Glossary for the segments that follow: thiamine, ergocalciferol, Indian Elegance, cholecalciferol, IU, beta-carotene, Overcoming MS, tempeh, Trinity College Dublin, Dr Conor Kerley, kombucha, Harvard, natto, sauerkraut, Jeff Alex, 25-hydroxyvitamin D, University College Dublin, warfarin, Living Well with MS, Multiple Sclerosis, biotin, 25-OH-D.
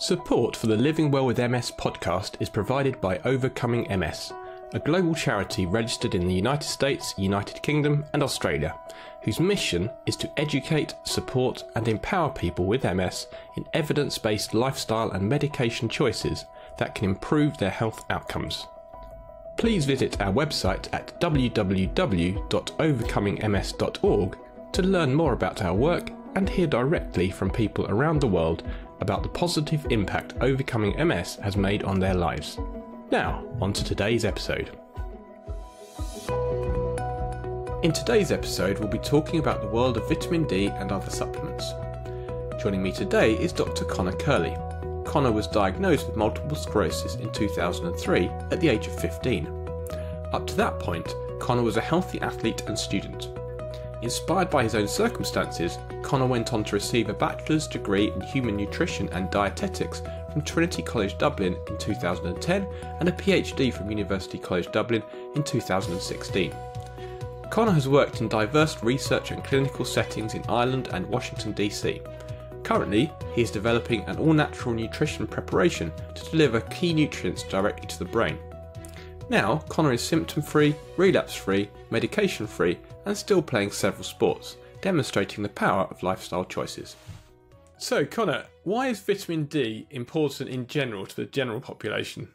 Support for the Living Well with MS podcast is provided by Overcoming MS, a global charity registered in the United States, United Kingdom and Australia, whose mission is to educate, support and empower people with MS in evidence-based lifestyle and medication choices that can improve their health outcomes. Please visit our website at www.overcomingms.org to learn more about our work and hear directly from people around the world about the positive impact Overcoming MS has made on their lives. Now, on to today's episode. In today's episode, we'll be talking about the world of vitamin D and other supplements. Joining me today is Dr. Conor Kerley. Conor was diagnosed with multiple sclerosis in 2003 at the age of 15. Up to that point, Conor was a healthy athlete and student. Inspired by his own circumstances, Conor went on to receive a bachelor's degree in human nutrition and dietetics from Trinity College Dublin in 2010 and a PhD from University College Dublin in 2016. Conor has worked in diverse research and clinical settings in Ireland and Washington DC. Currently, he is developing an all-natural nutrition preparation to deliver key nutrients directly to the brain. Now, Conor is symptom-free, relapse-free, medication-free and still playing several sports, demonstrating the power of lifestyle choices. So Conor, why is vitamin D important in general to the general population?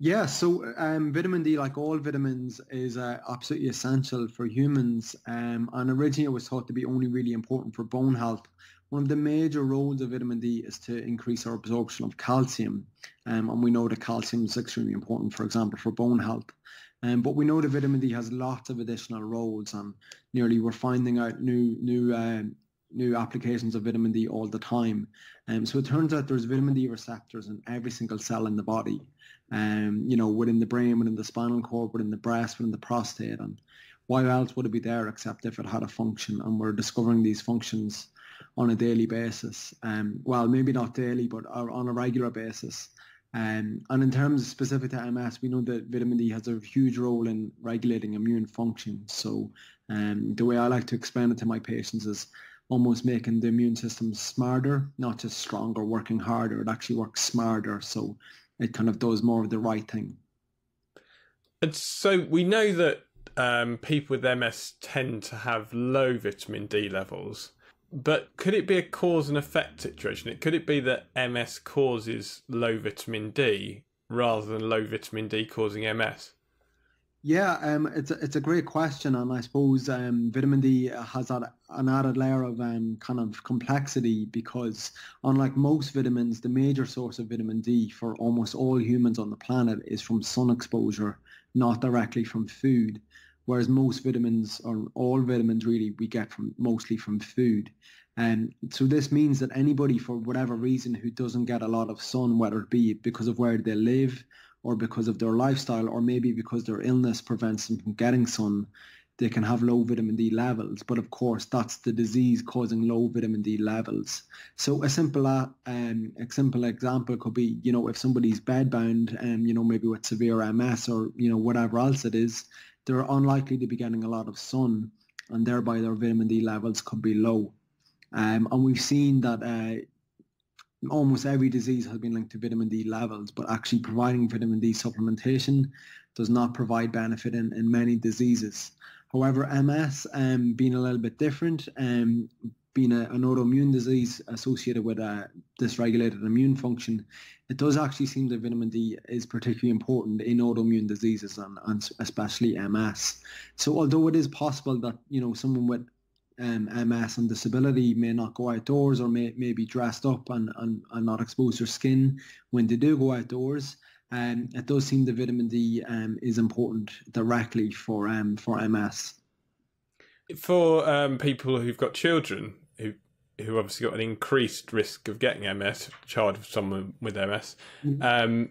Yeah, so vitamin D, like all vitamins, is absolutely essential for humans, and originally it was thought to be only really important for bone health. One of the major roles of vitamin D is to increase our absorption of calcium, and we know that calcium is extremely important, for example, for bone health. But we know that vitamin D has lots of additional roles, and nearly we're finding out new applications of vitamin D all the time. So it turns out there's vitamin D receptors in every single cell in the body, you know, within the brain, within the spinal cord, within the breast, within the prostate. And why else would it be there except if it had a function? And we're discovering these functions on a daily basis. Well, maybe not daily, but on a regular basis. And in terms of specific to MS, we know that vitamin D has a huge role in regulating immune function. So the way I like to explain it to my patients is almost making the immune system smarter, not just stronger, working harder. It actually works smarter, so it kind of does more of the right thing. And so we know that people with MS tend to have low vitamin D levels. But could it be a cause and effect situation? Could it be that MS causes low vitamin D rather than low vitamin D causing MS? Yeah, it's a great question, and I suppose vitamin D has an added layer of kind of complexity, because unlike most vitamins, the major source of vitamin D for almost all humans on the planet is from sun exposure, not directly from food. Whereas most vitamins, or all vitamins really, we get mostly from food. And so this means that anybody, for whatever reason, who doesn't get a lot of sun, whether it be because of where they live or because of their lifestyle, or maybe because their illness prevents them from getting sun, they can have low vitamin D levels. But of course, that's the disease causing low vitamin D levels. So a simple example could be, you know, if somebody's bedbound, you know, maybe with severe MS or, you know, whatever else it is, they're unlikely to be getting a lot of sun, and thereby their vitamin D levels could be low. And we've seen that almost every disease has been linked to vitamin D levels, but actually providing vitamin D supplementation does not provide benefit in many diseases. However, MS, being a little bit different, being an autoimmune disease associated with a dysregulated immune function, it does actually seem that vitamin D is particularly important in autoimmune diseases, and especially MS. So although it is possible that, you know, someone with MS and disability may not go outdoors, or may be dressed up and not expose their skin when they do go outdoors, it does seem that vitamin D is important directly for MS. For people who've got children, who obviously got an increased risk of getting MS, a child of someone with MS, mm-hmm.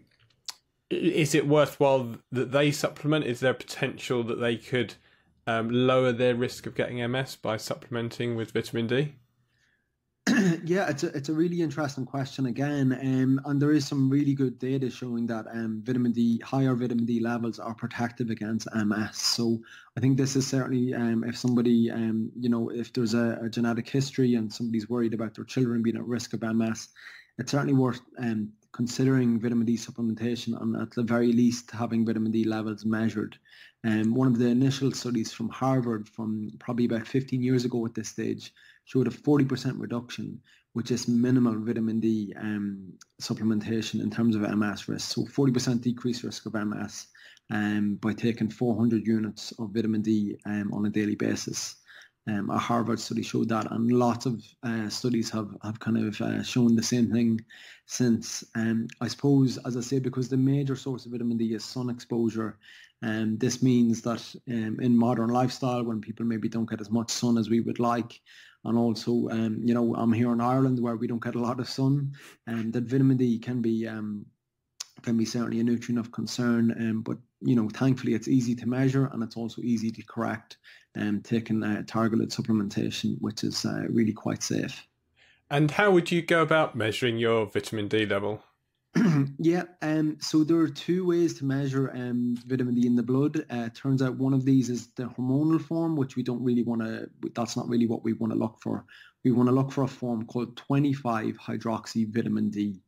Is it worthwhile that they supplement? Is there potential that they could lower their risk of getting MS by supplementing with vitamin D? Yeah, it's a really interesting question again, and there is some really good data showing that higher vitamin D levels are protective against MS. So I think this is certainly, if somebody, you know, if there's a genetic history and somebody's worried about their children being at risk of MS, it's certainly worth considering vitamin D supplementation, and at the very least having vitamin D levels measured. One of the initial studies from Harvard from probably about 15 years ago at this stage showed a 40% reduction with just minimal vitamin D supplementation in terms of MS risk. So 40% decreased risk of MS by taking 400 units of vitamin D on a daily basis. A Harvard study showed that, and lots of studies have kind of shown the same thing since. I suppose, as I say, because the major source of vitamin D is sun exposure, and this means that in modern lifestyle, when people maybe don't get as much sun as we would like, and also, you know, I'm here in Ireland where we don't get a lot of sun, and that vitamin D can be certainly a nutrient of concern, but you know, thankfully it's easy to measure and it's also easy to correct, taking targeted supplementation, which is really quite safe. And how would you go about measuring your vitamin D level? Yeah, so there are two ways to measure vitamin D in the blood. Turns out one of these is the hormonal form, which we don't really want to, that's not really what we want to look for. We want to look for a form called 25-hydroxyvitamin D.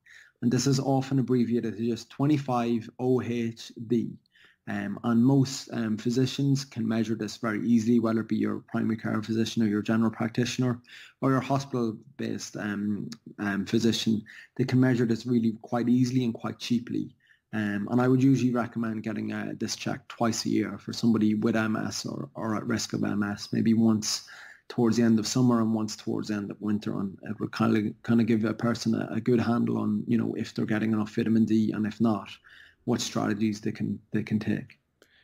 And this is often abbreviated to just 25-OH-D. And most physicians can measure this very easily, whether it be your primary care physician or your general practitioner or your hospital-based physician. They can measure this really quite easily and quite cheaply. And I would usually recommend getting this checked twice a year for somebody with MS or at risk of MS, maybe once towards the end of summer and once towards the end of winter, and it will kind of give a person a good handle on, you know, if they're getting enough vitamin D, and if not, what strategies they can take.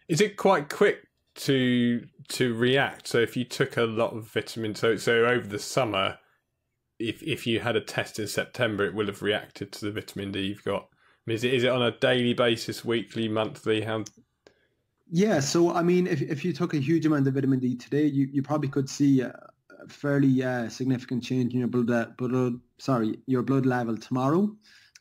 Is it quite quick to react? So if you took a lot of vitamin, so over the summer, if you had a test in September, it will have reacted to the vitamin D you've got. I mean, is it on a daily basis, weekly, monthly? How? Yeah, so I mean, if you took a huge amount of vitamin D today, you probably could see a fairly significant change in your blood level tomorrow.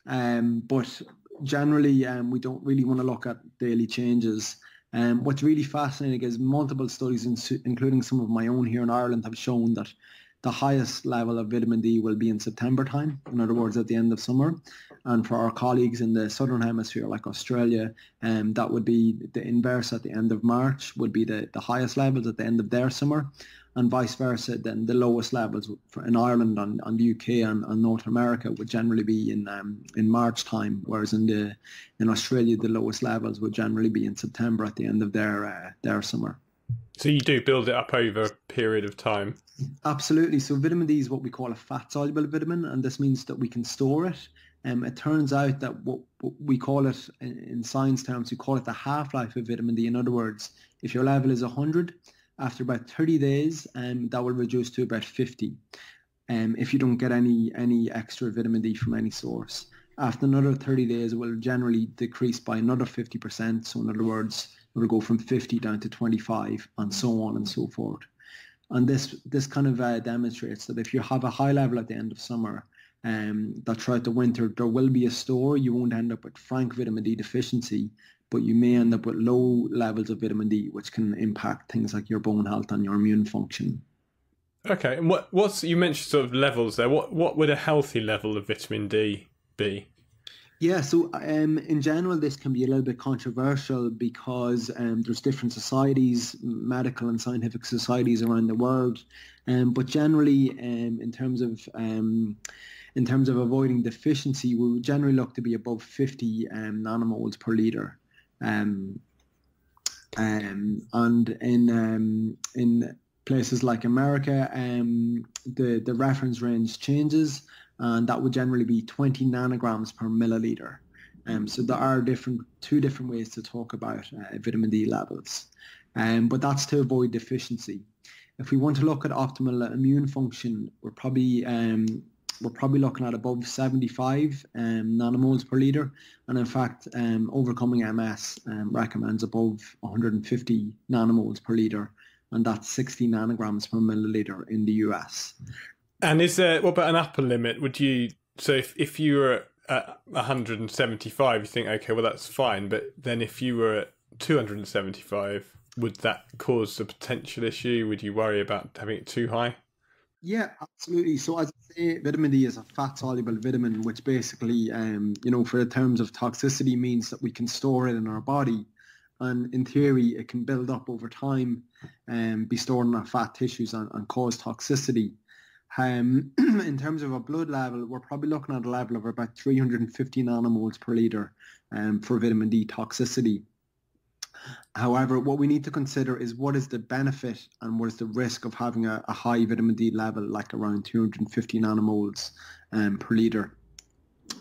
But generally, we don't really want to look at daily changes. What's really fascinating is multiple studies, including some of my own here in Ireland, have shown that the highest level of vitamin D will be in September time, in other words, at the end of summer. And for our colleagues in the southern hemisphere, like Australia, that would be the inverse. At the end of March would be the highest levels at the end of their summer, and vice versa. Then the lowest levels in Ireland and the UK and North America would generally be in March time, whereas in Australia the lowest levels would generally be in September at the end of their summer. So you do build it up over a period of time? Absolutely. So vitamin D is what we call a fat-soluble vitamin, and this means that we can store it. It turns out that what we call it, in science terms, we call it the half-life of vitamin D. In other words, if your level is 100, after about 30 days, that will reduce to about 50 if you don't get any extra vitamin D from any source. After another 30 days, it will generally decrease by another 50%. So in other words, it will go from 50 down to 25, and so on and so forth. And this kind of demonstrates that if you have a high level at the end of summer, that throughout the winter there will be a store. You won't end up with frank vitamin D deficiency, but you may end up with low levels of vitamin D, which can impact things like your bone health and your immune function. Okay, and what's you mentioned sort of levels there? What would a healthy level of vitamin D be? Yeah, so in general, this can be a little bit controversial because there's different societies, medical and scientific societies around the world. But generally, in terms of avoiding deficiency, we would generally look to be above 50 nanomoles per liter. And in places like America, the reference range changes, and that would generally be 20 nanograms per milliliter. So there are two different ways to talk about vitamin D levels, but that's to avoid deficiency. If we want to look at optimal immune function, we're probably looking at above 75 nanomoles per liter, and in fact, Overcoming MS recommends above 150 nanomoles per liter, and that's 60 nanograms per milliliter in the US. And is there, what about an upper limit? Would you, so if you were at 175, you think, okay, well, that's fine. But then if you were at 275, would that cause a potential issue? Would you worry about having it too high? Yeah, absolutely. So as I say, vitamin D is a fat-soluble vitamin, which basically, for the terms of toxicity, means that we can store it in our body. And in theory, it can build up over time and be stored in our fat tissues and cause toxicity. In terms of a blood level, we're probably looking at a level of about 350 nanomoles per litre for vitamin D toxicity. However, what we need to consider is what is the benefit and what is the risk of having a high vitamin D level, like around 250 nanomoles per litre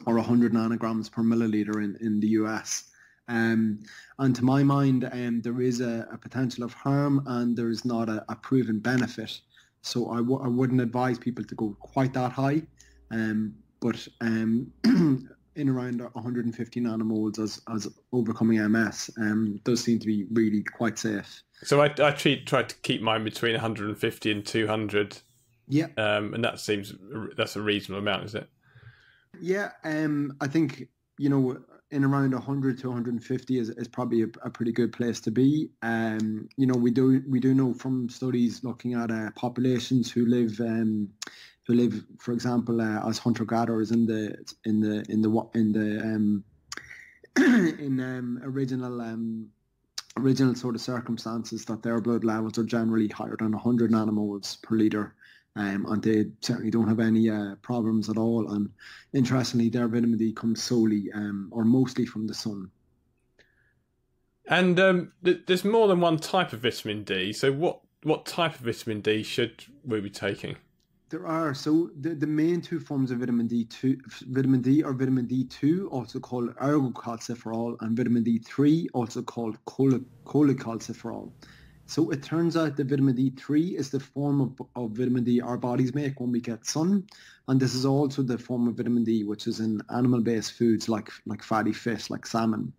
or 100 nanograms per milliliter in the US. And to my mind, there is a potential of harm and there is not a proven benefit. So I wouldn't advise people to go quite that high, but in around 150 nanomoles as overcoming MS does seem to be really quite safe. So I try to keep mine between 150 and 200. Yeah. And that's a reasonable amount, is it? Yeah. I think, in around 100 to 150 is probably a pretty good place to be. We do know from studies looking at populations who live, for example, as hunter-gatherers in original sort of circumstances, that their blood levels are generally higher than 100 nanomoles per liter. And they certainly don't have any problems at all. And interestingly, their vitamin D comes solely or mostly from the sun. And there's more than one type of vitamin D. So what type of vitamin D should we be taking? There are. So the main two forms of vitamin D are vitamin D2, also called ergocalciferol, and vitamin D3, also called cholecalciferol. So it turns out that vitamin D3 is the form of vitamin D our bodies make when we get sun. And this is also the form of vitamin D which is in animal-based foods like fatty fish, like salmon.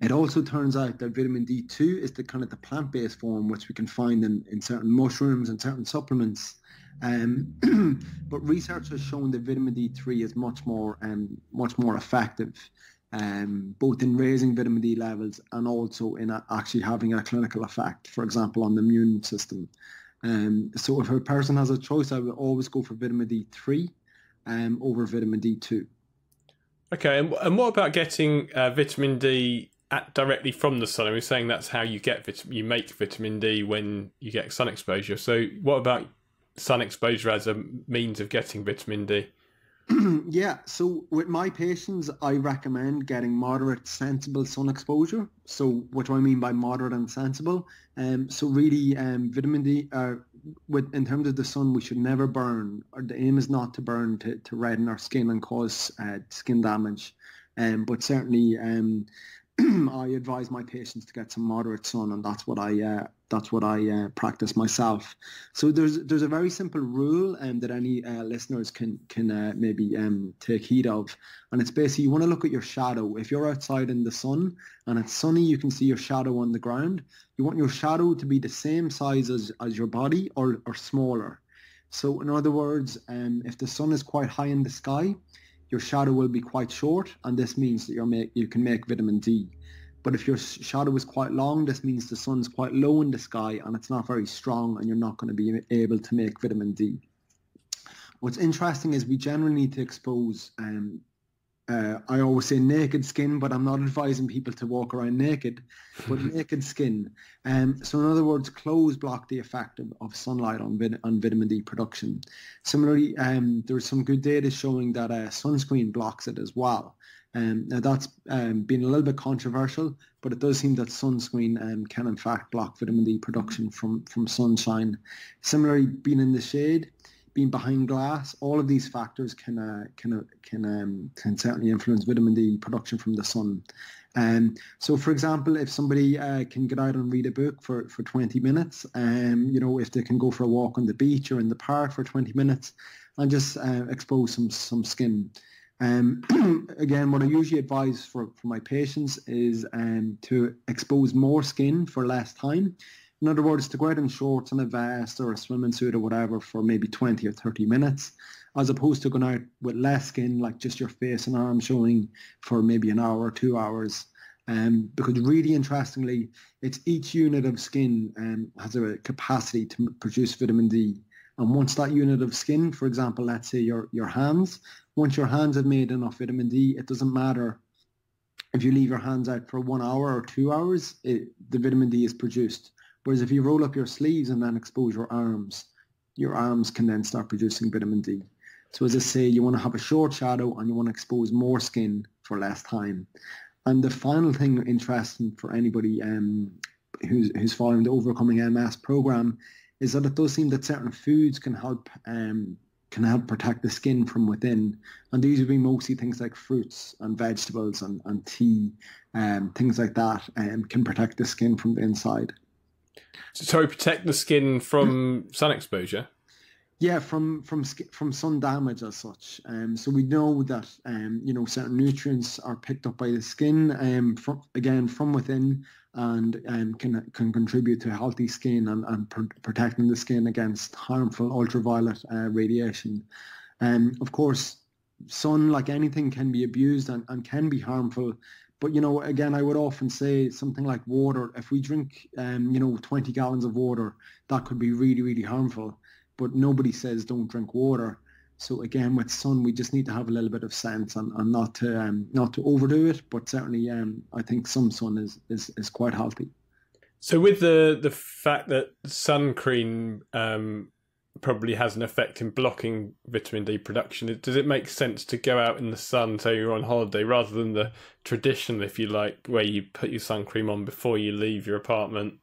It also turns out that vitamin D2 is the kind of the plant-based form which we can find in certain mushrooms and certain supplements. But research has shown that vitamin D3 is much more effective. Both in raising vitamin D levels and also in actually having a clinical effect, for example, on the immune system. So if a person has a choice, I would always go for vitamin D3 over vitamin D2. Okay, and what about getting vitamin D directly from the sun? I was saying that's how you you make vitamin D when you get sun exposure. So what about sun exposure as a means of getting vitamin D? Yeah, so with my patients, I recommend getting moderate, sensible sun exposure. So what do I mean by moderate and sensible? So really, vitamin D, in terms of the sun, we should never burn. The aim is not to burn to redden our skin and cause skin damage. But certainly, I advise my patients to get some moderate sun, and that's what I practice myself. So there's a very simple rule that any listeners can maybe take heed of, and it's basically you want to look at your shadow. If you're outside in the sun and it's sunny, you can see your shadow on the ground. You want your shadow to be the same size as your body or smaller. So in other words, if the sun is quite high in the sky, your shadow will be quite short, and this means that you can make vitamin D. But if your shadow is quite long, this means the sun's quite low in the sky and it's not very strong, and you're not going to be able to make vitamin D. What's interesting is we generally need to expose, I always say naked skin, but I'm not advising people to walk around naked, but naked skin. So in other words, clothes block the effect of sunlight on vitamin D production. Similarly, there's some good data showing that sunscreen blocks it as well. Now that's been a little bit controversial, but it does seem that sunscreen can in fact block vitamin D production from sunshine. Similarly, being in the shade, being behind glass, all of these factors can certainly influence vitamin D production from the sun. So, for example, if somebody can get out and read a book for 20 minutes, if they can go for a walk on the beach or in the park for 20 minutes, and just expose some skin. Again, what I usually advise for my patients is to expose more skin for less time. In other words, to go out in shorts and a vest or a swimming suit or whatever for maybe 20 or 30 minutes, as opposed to going out with less skin, like just your face and arm showing, for maybe an hour or 2 hours. Because really interestingly, it's each unit of skin has a capacity to produce vitamin D. And once that unit of skin, for example, let's say your hands, once your hands have made enough vitamin D, it doesn't matter if you leave your hands out for 1 hour or 2 hours, the vitamin D is produced. Whereas if you roll up your sleeves and then expose your arms can then start producing vitamin D. So as I say, you want to have a short shadow and you want to expose more skin for less time. And the final thing interesting for anybody who's following the Overcoming MS program is that it does seem that certain foods can help protect the skin from within. And these would be mostly things like fruits and vegetables and tea, things like that, can protect the skin from the inside. So protect the skin from sun exposure? Yeah, from sun damage as such. So we know that you know, certain nutrients are picked up by the skin from within, and can contribute to healthy skin and protecting the skin against harmful ultraviolet radiation. Of course, sun, like anything, can be abused and can be harmful. But, you know, again, I would often say something like water. If we drink, you know, 20 gallons of water, that could be really, really harmful. But nobody says don't drink water. So, again, with sun, we just need to have a little bit of sense and not to overdo it. But certainly, I think some sun is quite healthy. So with the fact that sun cream probably has an effect in blocking vitamin D production, does it make sense to go out in the sun, say you're on holiday, rather than the tradition, if you like, where you put your sun cream on before you leave your apartment?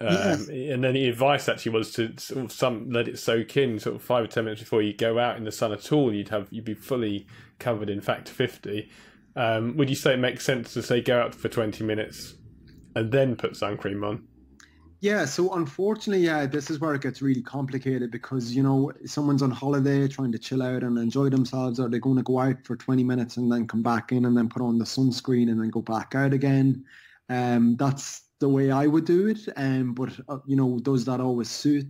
Yes. And then the advice actually was to sort of let it soak in sort of 5 or 10 minutes before you go out in the sun at all. You'd be fully covered in factor 50. Would you say it makes sense to say go out for 20 minutes and then put sun cream on? Yeah, so unfortunately, yeah, this is where it gets really complicated because, you know, someone's on holiday trying to chill out and enjoy themselves. Are they going to go out for 20 minutes and then come back in and then put on the sunscreen and then go back out again? That's the way I would do it. But, you know, does that always suit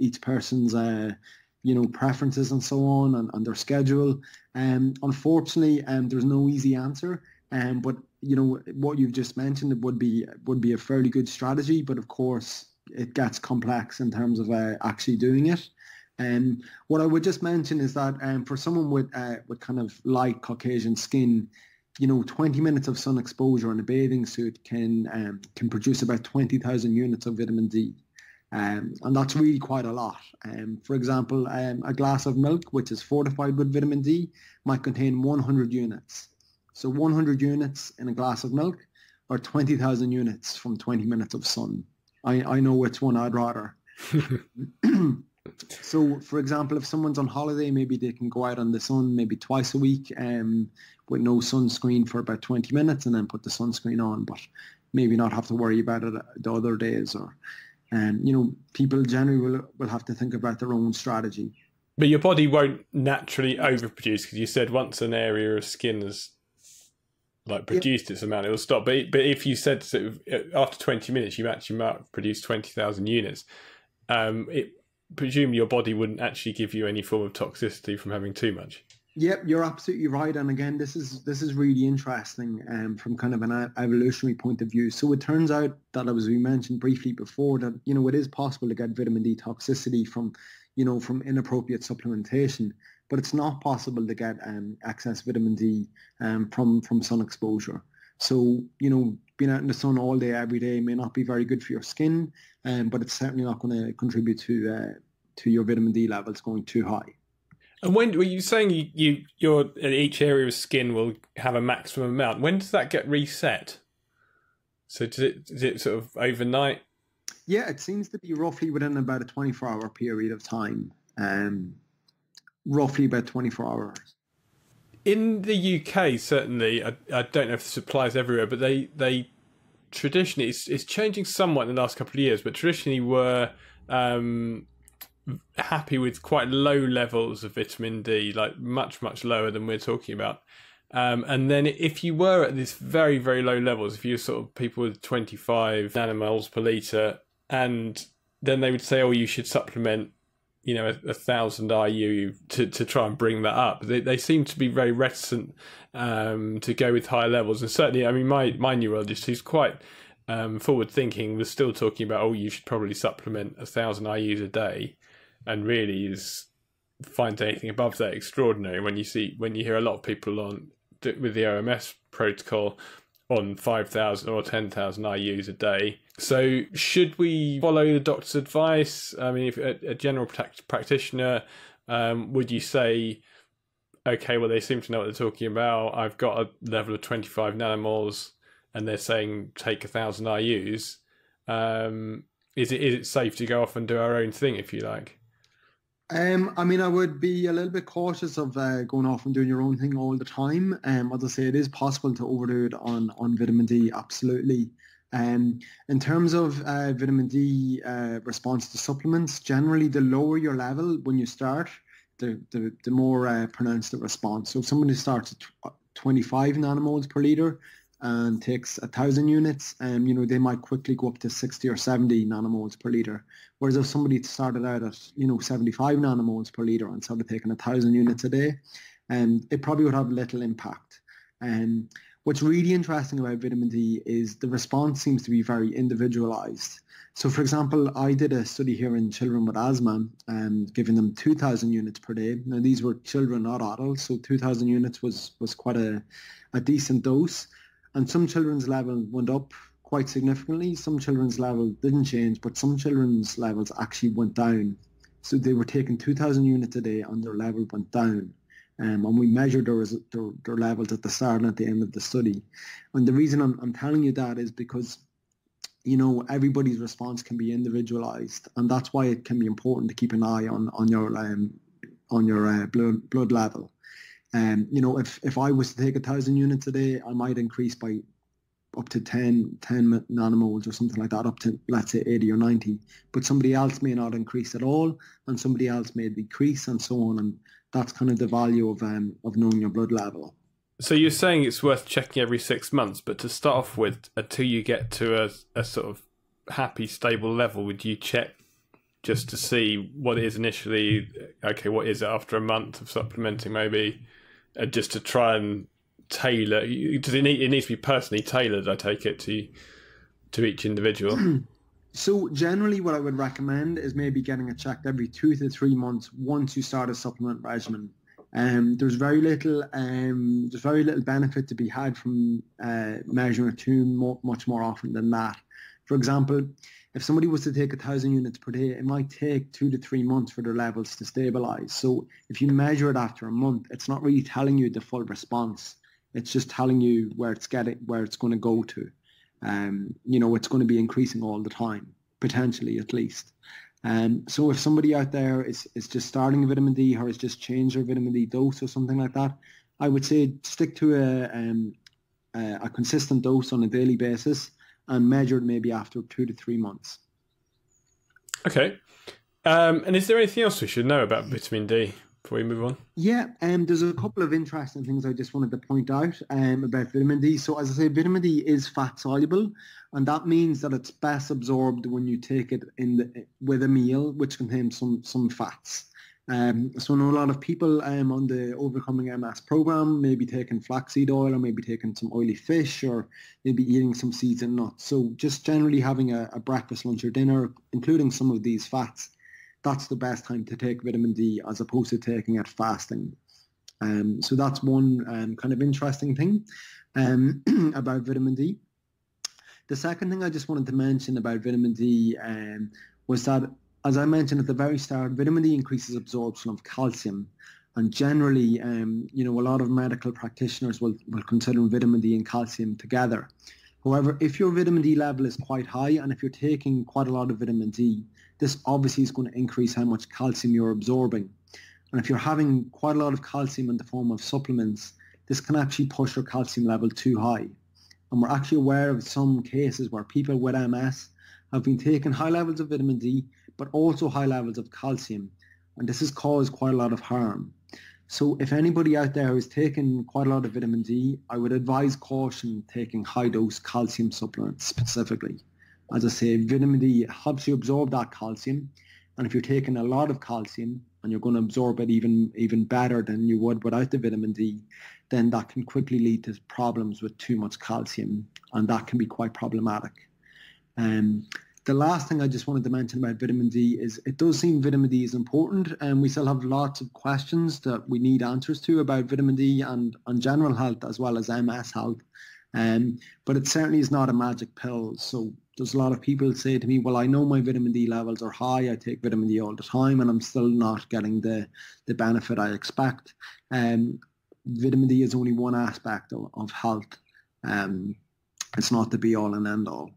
each person's, you know, preferences and so on and their schedule? Unfortunately, there's no easy answer. But you know what you've just mentioned would be a fairly good strategy, but of course it gets complex in terms of actually doing it. And what I would just mention is that for someone with kind of light Caucasian skin, you know, 20 minutes of sun exposure in a bathing suit can produce about 20,000 units of vitamin D, and that's really quite a lot. For example, a glass of milk which is fortified with vitamin D might contain 100 units. So 100 units in a glass of milk or 20,000 units from 20 minutes of sun. I know which one I'd rather. So, for example, if someone's on holiday, maybe they can go out in the sun maybe twice a week with no sunscreen for about 20 minutes and then put the sunscreen on, but maybe not have to worry about it the other days. Or, you know, people generally will have to think about their own strategy. But your body won't naturally overproduce, because you said once an area of skin is like produced its amount, it'll stop. But if you said sort of, after 20 minutes you actually might produce 20,000 units, it presume your body wouldn't actually give you any form of toxicity from having too much. Yep, you're absolutely right. And again, this is really interesting from kind of an evolutionary point of view. So it turns out that, as we mentioned briefly before, that you know it is possible to get vitamin D toxicity from inappropriate supplementation. But it's not possible to get excess vitamin D from sun exposure. So, you know, being out in the sun all day, every day may not be very good for your skin, but it's certainly not going to contribute to your vitamin D levels going too high. And when were you saying your each area of skin will have a maximum amount? When does that get reset? So is it sort of overnight? Yeah, it seems to be roughly within about a 24-hour period of time. Roughly about 24 hours. In the UK, certainly, I don't know if this applies everywhere, but they traditionally, it's changing somewhat in the last couple of years, but traditionally were happy with quite low levels of vitamin D, like much, much lower than we're talking about. And then if you were at this very, very low levels, if you were sort of people with 25 nanomoles per litre, and then they would say, oh, you should supplement, you know, 1,000 IU to try and bring that up. They seem to be very reticent to go with high levels. And certainly, I mean, my neurologist, who's quite forward thinking, was still talking about, oh, you should probably supplement 1,000 IUs a day. and really is find anything above that extraordinary. When you see, when you hear a lot of people on with the OMS protocol on 5,000 or 10,000 IUs a day. So should we follow the doctor's advice? I mean, if a general practitioner, would you say, okay, well, they seem to know what they're talking about. I've got a level of 25 nanomoles and they're saying take 1,000 IUs. Is it safe to go off and do our own thing, if you like? I mean, I would be a little bit cautious of going off and doing your own thing all the time. As I say, it is possible to overdo it on vitamin D, absolutely. In terms of vitamin D response to supplements, generally the lower your level when you start, the more pronounced the response. So if somebody starts at 25 nanomoles per liter and takes 1,000 units, you know, they might quickly go up to 60 or 70 nanomoles per liter. Whereas if somebody started out at, you know, 75 nanomoles per liter and started taking 1,000 units a day, it probably would have little impact. What's really interesting about vitamin D is the response seems to be very individualized. So, for example, I did a study here in children with asthma, giving them 2,000 units per day. Now, these were children, not adults, so 2,000 units was quite a decent dose. And some children's level went up quite significantly. Some children's level didn't change, but some children's levels actually went down. So they were taking 2,000 units a day and their level went down. And we measured their levels at the start and at the end of the study. And the reason I'm telling you that is because, you know, everybody's response can be individualized. And that's why it can be important to keep an eye on your blood level. You know, if I was to take 1,000 units a day, I might increase by up to 10 nanomoles or something like that, up to, let's say, 80 or 90. But somebody else may not increase at all, and somebody else may decrease, and so on. And that's kind of the value of knowing your blood level. So you're saying it's worth checking every 6 months, but to start off with, until you get to a sort of happy, stable level, would you check just to see what it is initially? Okay, what is it after a month of supplementing, maybe? Just to try and tailor, because it needs to be personally tailored, I take it, to each individual. So generally what I would recommend is maybe getting it checked every 2 to 3 months once you start a supplement regimen. There's very little benefit to be had from measuring it much more often than that. For example, if somebody was to take 1,000 units per day, it might take 2 to 3 months for their levels to stabilize. So if you measure it after a month, it's not really telling you the full response. It's just telling you where it's going to go to. You know, it's going to be increasing all the time, potentially at least. So if somebody out there is just starting vitamin D or has just changed their vitamin D dose or something like that, I would say stick to a consistent dose on a daily basis, and measured maybe after 2 to 3 months. Okay. And is there anything else we should know about vitamin D before we move on? Yeah, there's a couple of interesting things I just wanted to point out about vitamin D. So as I say, vitamin D is fat soluble, and that means that it's best absorbed when you take it with a meal, which contains some fats. So I know a lot of people on the Overcoming MS program may be taking flaxseed oil, or maybe taking some oily fish, or maybe eating some seeds and nuts. So just generally having a breakfast, lunch or dinner, including some of these fats, that's the best time to take vitamin D as opposed to taking it fasting. So that's one kind of interesting thing about vitamin D. The second thing I just wanted to mention about vitamin D was that, as I mentioned at the very start, vitamin D increases absorption of calcium, and generally, you know, a lot of medical practitioners will consider vitamin D and calcium together. However, if your vitamin D level is quite high, and if you're taking quite a lot of vitamin D, this obviously is going to increase how much calcium you're absorbing. And if you're having quite a lot of calcium in the form of supplements, this can actually push your calcium level too high. And we're actually aware of some cases where people with MS have been taking high levels of vitamin D, but also high levels of calcium, and this has caused quite a lot of harm. So if anybody out there is taking quite a lot of vitamin D, I would advise caution taking high-dose calcium supplements specifically. As I say, vitamin D helps you absorb that calcium, and if you're taking a lot of calcium and you're going to absorb it even better than you would without the vitamin D, then that can quickly lead to problems with too much calcium, and that can be quite problematic. The last thing I just wanted to mention about vitamin D is it does seem vitamin D is important, and we still have lots of questions that we need answers to about vitamin D and on general health as well as MS health. But it certainly is not a magic pill. So there's a lot of people say to me, well, I know my vitamin D levels are high, I take vitamin D all the time, and I'm still not getting the benefit I expect. Vitamin D is only one aspect of health. It's not the be-all and end-all.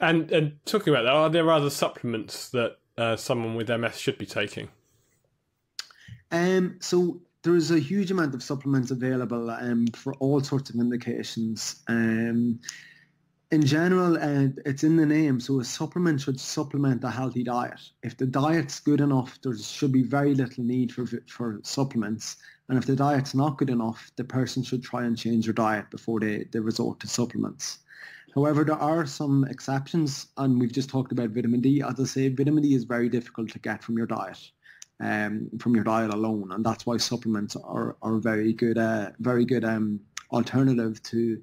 And talking about that, are there other supplements that someone with MS should be taking? So there is a huge amount of supplements available for all sorts of indications. In general, it's in the name, so a supplement should supplement a healthy diet. If the diet's good enough, there should be very little need for supplements. And if the diet's not good enough, the person should try and change their diet before they resort to supplements. However, there are some exceptions, and we've just talked about vitamin D. As I say, vitamin D is very difficult to get from your diet alone, and that's why supplements are very good alternative to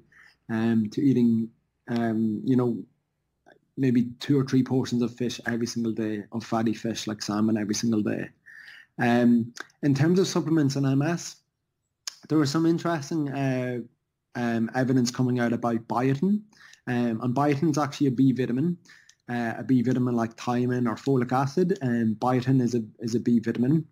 eating you know, maybe 2 or 3 portions of fish every single day, of fatty fish like salmon every single day. In terms of supplements and MS, there was some interesting evidence coming out about biotin, and biotin is actually a B vitamin like thiamine or folic acid, and biotin is a B vitamin.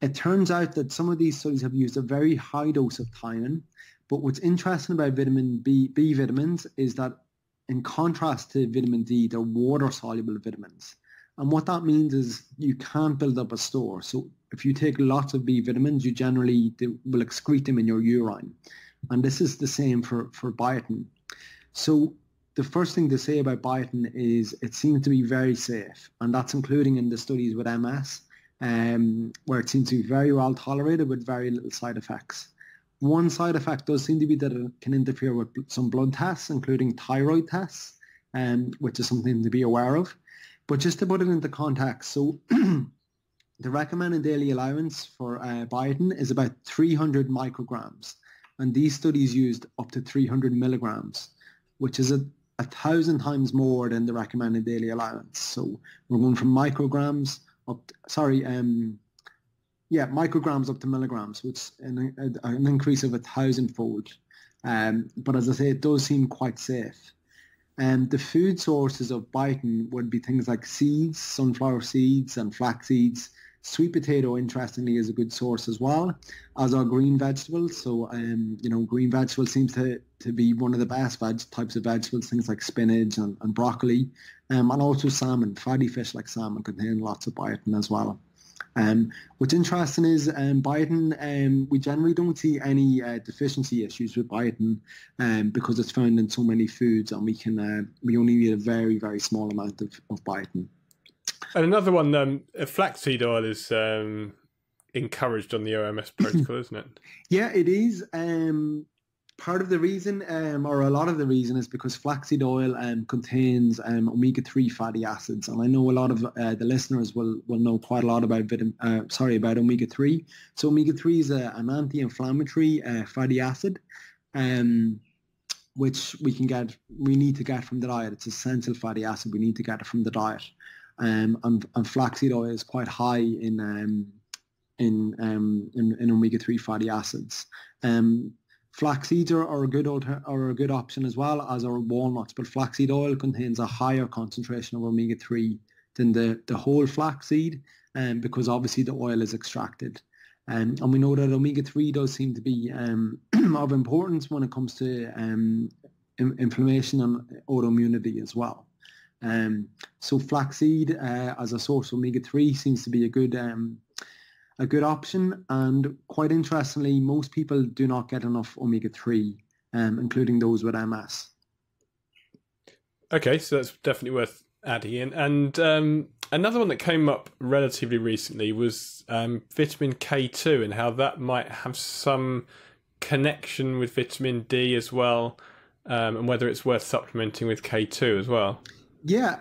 It turns out that some of these studies have used a very high dose of thiamine, but what's interesting about vitamin B vitamins is that in contrast to vitamin D, they're water-soluble vitamins. And what that means is you can't build up a store. So if you take lots of B vitamins, you generally will excrete them in your urine. And this is the same for biotin. So the first thing to say about biotin is it seems to be very safe, and that's including in the studies with MS, where it seems to be very well tolerated with very little side effects. One side effect does seem to be that it can interfere with some blood tests, including thyroid tests, which is something to be aware of. But just to put it into context, so the recommended daily allowance for biotin is about 300 micrograms. And these studies used up to 300 milligrams, which is 1,000 times more than the recommended daily allowance. So we're going from micrograms up to, micrograms up to milligrams, which is an increase of 1,000-fold. But as I say, it does seem quite safe. And the food sources of biotin would be things like seeds, sunflower seeds and flax seeds. Sweet potato, interestingly, is a good source as well, as are green vegetables. So, you know, green vegetables seems to be one of the best types of vegetables, things like spinach and broccoli, and also salmon. Fatty fish like salmon contain lots of biotin as well. What's interesting is biotin, we generally don't see any deficiency issues with biotin because it's found in so many foods, and we only need a very, very small amount of biotin. And another one, flaxseed oil is encouraged on the OMS protocol, isn't it? Yeah, it is. Part of the reason, or a lot of the reason, is because flaxseed oil contains omega-3 fatty acids. And I know a lot of the listeners will know quite a lot about omega-3. So omega-3 is an anti-inflammatory fatty acid, which we need to get from the diet. It's essential fatty acid. We need to get it from the diet. And flaxseed oil is quite high in omega-3 fatty acids. Flax seeds are a good option as well, as are walnuts, but flaxseed oil contains a higher concentration of omega-3 than the whole flaxseed, because obviously the oil is extracted. And we know that omega-3 does seem to be of importance when it comes to inflammation and autoimmunity as well. So flaxseed as a source of omega-3 seems to be a good option, and quite interestingly, most people do not get enough omega-3, including those with MS. Okay, so that's definitely worth adding in. And another one that came up relatively recently was vitamin K2 and how that might have some connection with vitamin D as well, and whether it's worth supplementing with K2 as well. Yeah,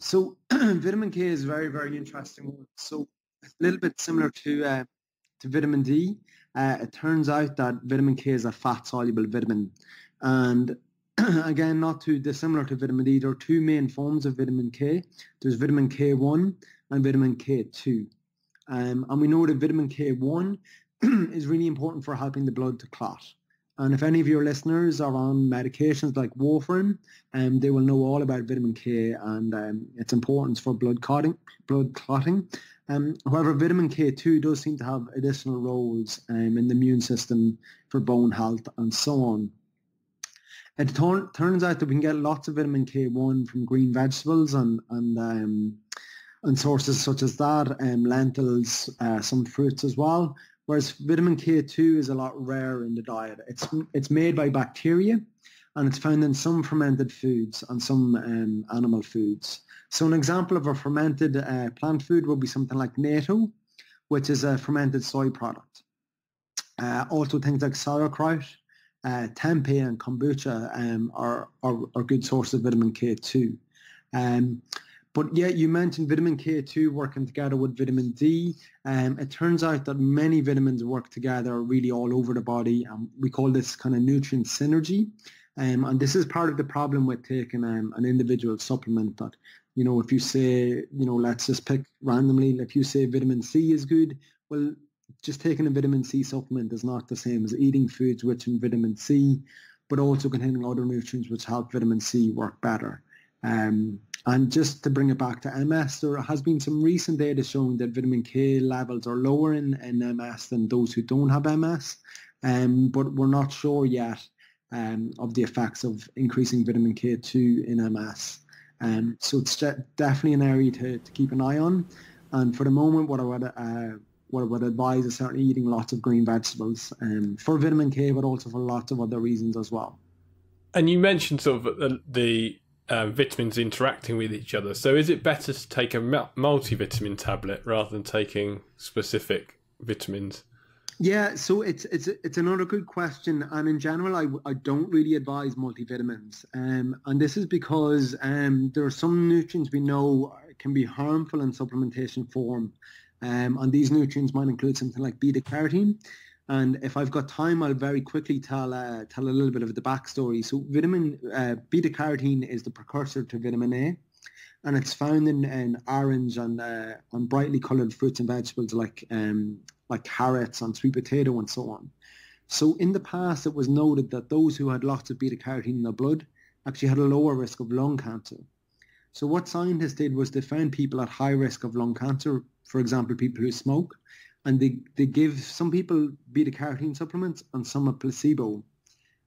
so vitamin K is a very, very interesting one. So a little bit similar to vitamin D. It turns out that vitamin K is a fat-soluble vitamin. And again, not too dissimilar to vitamin D, there are two main forms of vitamin K. There's vitamin K1 and vitamin K2. And we know that vitamin K1 is really important for helping the blood to clot. And if any of your listeners are on medications like warfarin, they will know all about vitamin K and its importance for blood clotting. However, vitamin K2 does seem to have additional roles in the immune system for bone health and so on. It turns out that we can get lots of vitamin K1 from green vegetables and sources such as that, lentils, some fruits as well. Whereas vitamin K2 is a lot rarer in the diet. It's made by bacteria, and it's found in some fermented foods and some animal foods. So an example of a fermented plant food would be something like natto, which is a fermented soy product. Also things like sauerkraut, tempeh and kombucha are good sources of vitamin K2. But yeah, you mentioned vitamin K2 working together with vitamin D. It turns out that many vitamins work together really all over the body. We call this kind of nutrient synergy. And this is part of the problem with taking an individual supplement that, you know, if you say, you know, let's just pick randomly, if you say vitamin C is good, well, just taking a vitamin C supplement is not the same as eating foods rich in vitamin C, but also containing other nutrients which help vitamin C work better. And just to bring it back to MS, there has been some recent data showing that vitamin K levels are lower in MS than those who don't have MS, but we're not sure yet of the effects of increasing vitamin K2 in MS. So it's definitely an area to keep an eye on. And for the moment, what I would advise is certainly eating lots of green vegetables for vitamin K, but also for lots of other reasons as well. And you mentioned sort of the vitamins interacting with each other. So is it better to take a multivitamin tablet rather than taking specific vitamins? Yeah, so it's another good question. And in general, I don't really advise multivitamins. And this is because there are some nutrients we know can be harmful in supplementation form. And these nutrients might include something like beta-carotene. And if I've got time, I'll very quickly tell a little bit of the backstory. So beta-carotene is the precursor to vitamin A, and it's found in orange and on brightly coloured fruits and vegetables like carrots and sweet potato and so on. So in the past, it was noted that those who had lots of beta-carotene in their blood actually had a lower risk of lung cancer. So what scientists did was they found people at high risk of lung cancer, for example, people who smoke, and they give some people beta-carotene supplements and some a placebo.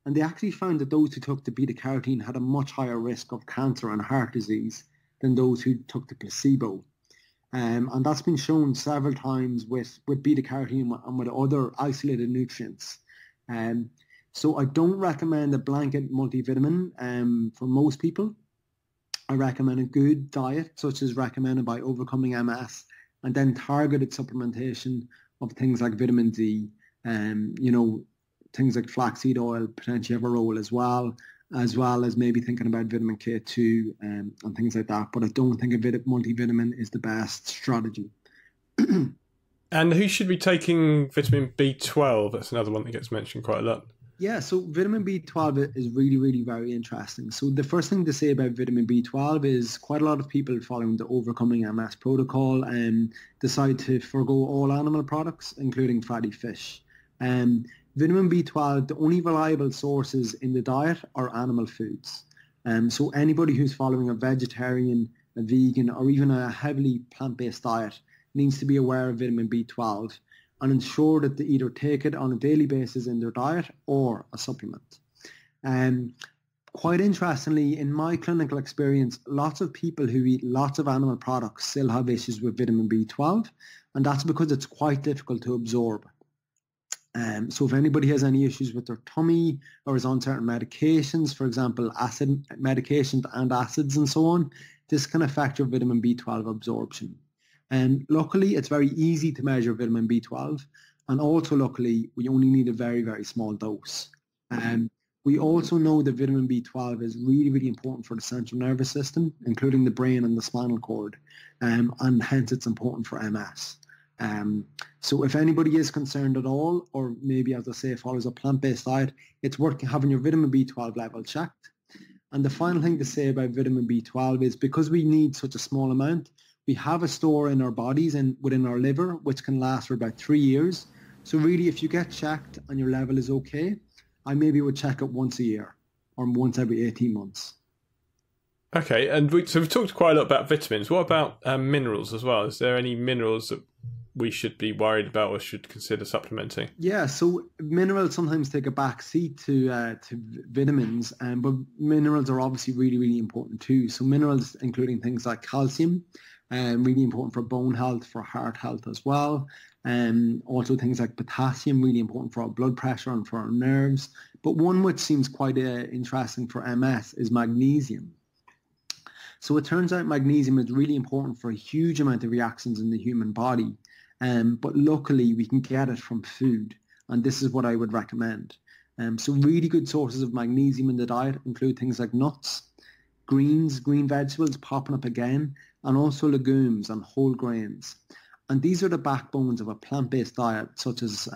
And they actually found that those who took the beta-carotene had a much higher risk of cancer and heart disease than those who took the placebo. And that's been shown several times with beta-carotene and with other isolated nutrients. So I don't recommend a blanket multivitamin for most people. I recommend a good diet, such as recommended by Overcoming MS, and then targeted supplementation of things like vitamin D, you know, things like flaxseed oil potentially have a role as well as maybe thinking about vitamin K2 and things like that. But I don't think a multivitamin is the best strategy. And who should be taking vitamin B12? That's another one that gets mentioned quite a lot. Yeah, so vitamin B12 is really, really very interesting. So the first thing to say about vitamin B12 is quite a lot of people following the Overcoming MS protocol decide to forgo all animal products, including fatty fish. Vitamin B12, the only reliable sources in the diet are animal foods. So anybody who's following a vegetarian, a vegan, or even a heavily plant-based diet needs to be aware of vitamin B12 and ensure that they either take it on a daily basis in their diet or a supplement. Quite interestingly, in my clinical experience, lots of people who eat lots of animal products still have issues with vitamin B12, and that's because it's quite difficult to absorb. So if anybody has any issues with their tummy or is on certain medications, for example, acid medications and acids and so on, this can affect your vitamin B12 absorption. And luckily, it's very easy to measure vitamin B12. And also, luckily, we only need a very, very small dose. We also know that vitamin B12 is really, really important for the central nervous system, including the brain and the spinal cord. And hence, it's important for MS. So if anybody is concerned at all, or maybe, as I say, follows a plant-based diet, it's worth having your vitamin B12 level checked. And the final thing to say about vitamin B12 is because we need such a small amount, we have a store in our bodies and within our liver, which can last for about 3 years. So really, if you get checked and your level is okay, I maybe would check it once a year or once every 18 months. Okay, and so we've talked quite a lot about vitamins. What about minerals as well? Is there any minerals that we should be worried about or should consider supplementing? Yeah, so minerals sometimes take a back seat to vitamins, but minerals are obviously really, really important too. So minerals, including things like calcium, really important for bone health, for heart health as well. Also things like potassium, really important for our blood pressure and for our nerves. But one which seems quite interesting for MS is magnesium. So it turns out magnesium is really important for a huge amount of reactions in the human body. But luckily, we can get it from food, and this is what I would recommend. So really good sources of magnesium in the diet include things like nuts, greens, green vegetables popping up again, and also legumes and whole grains. And these are the backbones of a plant-based diet, such as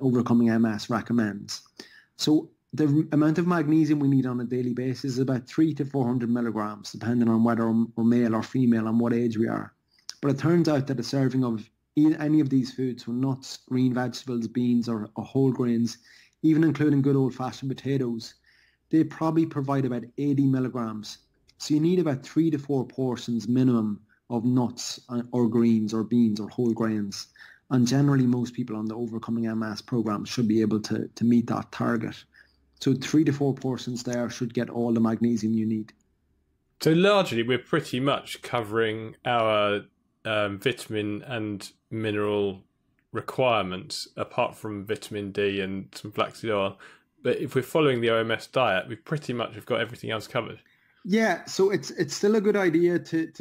Overcoming MS recommends. So the amount of magnesium we need on a daily basis is about 300 to 400 milligrams, depending on whether we're male or female and what age we are. But it turns out that a serving of any of these foods, so nuts, green vegetables, beans, or whole grains, even including good old-fashioned potatoes, they probably provide about 80 milligrams. So you need about 3 to 4 portions minimum of nuts or greens or beans or whole grains. And generally, most people on the Overcoming MS program should be able to meet that target. So 3 to 4 portions there should get all the magnesium you need. So largely, we're pretty much covering our vitamin and mineral requirements, apart from vitamin D and some flaxseed oil. But if we're following the OMS diet, we pretty much have got everything else covered. Yeah, so it's still a good idea to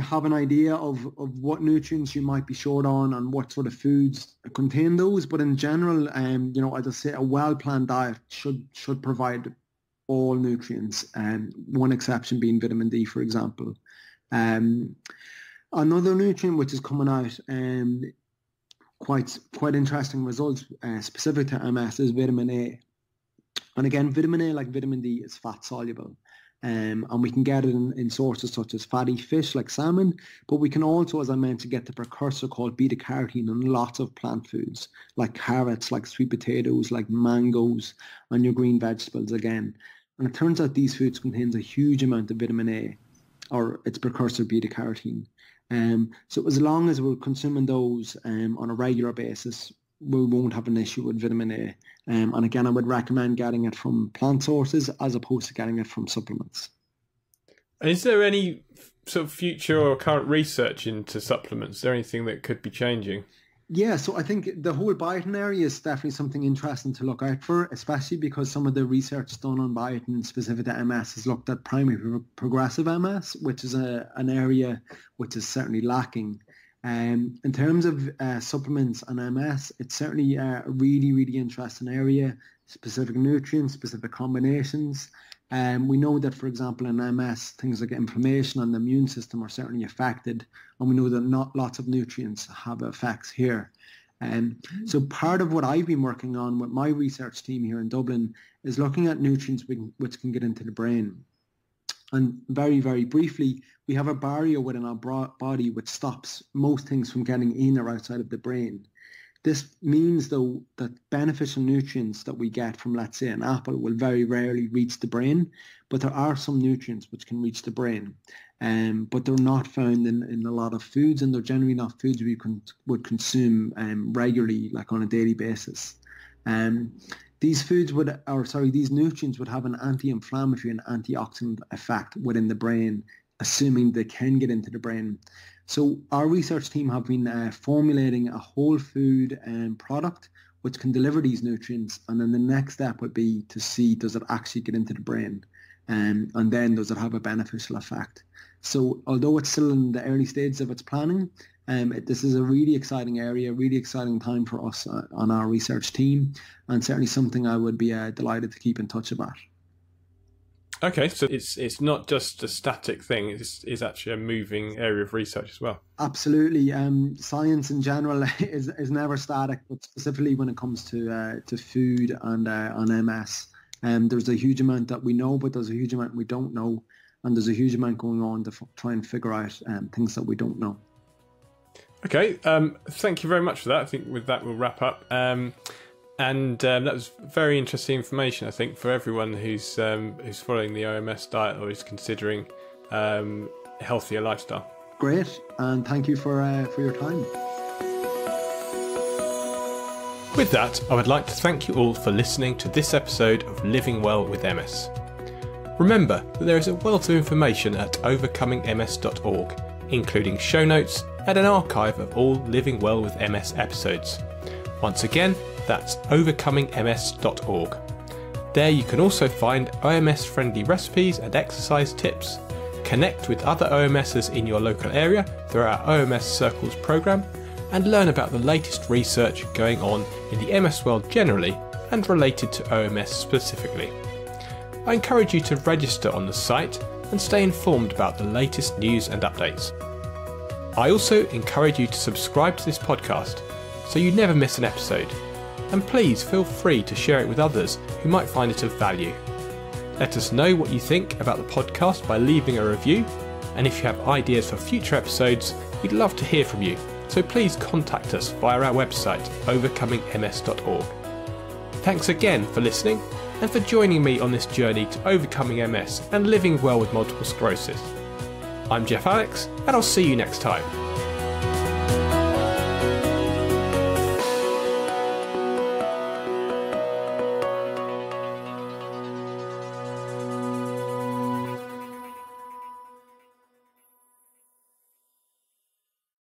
have an idea of what nutrients you might be short on and what sort of foods contain those. But in general, you know, as I say, a well-planned diet should provide all nutrients, one exception being vitamin D, for example. Another nutrient which is coming out quite interesting results specific to MS is vitamin A. And again, vitamin A, like vitamin D, is fat-soluble. And we can get it in sources such as fatty fish like salmon, but we can also, as I mentioned, get the precursor called beta-carotene in lots of plant foods like carrots, like sweet potatoes, like mangoes, and your green vegetables again. And it turns out these foods contain a huge amount of vitamin A, or its precursor beta-carotene. So as long as we're consuming those on a regular basis, we won't have an issue with vitamin A. And again, I would recommend getting it from plant sources as opposed to getting it from supplements. Is there any sort of future or current research into supplements? Is there anything that could be changing? Yeah, so I think the whole biotin area is definitely something interesting to look out for, especially because some of the research done on biotin specific to MS has looked at primary progressive MS, which is an area which is certainly lacking. In terms of supplements and MS, it's certainly a really, really interesting area, specific nutrients, specific combinations. We know that, for example, in MS, things like inflammation and the immune system are certainly affected, and we know that lots of nutrients have effects here. So part of what I've been working on with my research team here in Dublin is looking at nutrients which can get into the brain. And very, very briefly, we have a barrier within our body which stops most things from getting in or outside of the brain. This means, though, that beneficial nutrients that we get from, let's say, an apple will very rarely reach the brain, but there are some nutrients which can reach the brain. But they're not found in a lot of foods, and they're generally not foods we would consume regularly, like on a daily basis. These nutrients would have an anti-inflammatory and antioxidant effect within the brain, assuming they can get into the brain. So our research team have been formulating a whole food product which can deliver these nutrients, and then the next step would be to see, does it actually get into the brain? And then does it have a beneficial effect? So although it's still in the early stages of its planning, this is a really exciting area, really exciting time for us on our research team, and certainly something I would be delighted to keep in touch about. Okay, so it's not just a static thing, it's actually a moving area of research as well. Absolutely. Science in general is never static, but specifically when it comes to food and MS. There's a huge amount that we know, but there's a huge amount we don't know, and there's a huge amount going on to try and figure out things that we don't know. Okay, thank you very much for that. I think with that we'll wrap up. And that was very interesting information, I think, for everyone who's who's following the OMS diet or is considering a healthier lifestyle. Great, and thank you for your time. With that, I would like to thank you all for listening to this episode of Living Well with MS. Remember that there is a wealth of information at overcomingms.org, including show notes and an archive of all Living Well with MS episodes. Once again, that's overcomingms.org. There you can also find OMS-friendly recipes and exercise tips, connect with other OMSers in your local area through our OMS Circles programme, and learn about the latest research going on in the MS world generally and related to OMS specifically. I encourage you to register on the site and stay informed about the latest news and updates. I also encourage you to subscribe to this podcast so you never miss an episode, and please feel free to share it with others who might find it of value. Let us know what you think about the podcast by leaving a review, and if you have ideas for future episodes, we'd love to hear from you. So please contact us via our website, overcomingms.org. Thanks again for listening and for joining me on this journey to overcoming MS and living well with multiple sclerosis. I'm Jeff Alex, and I'll see you next time.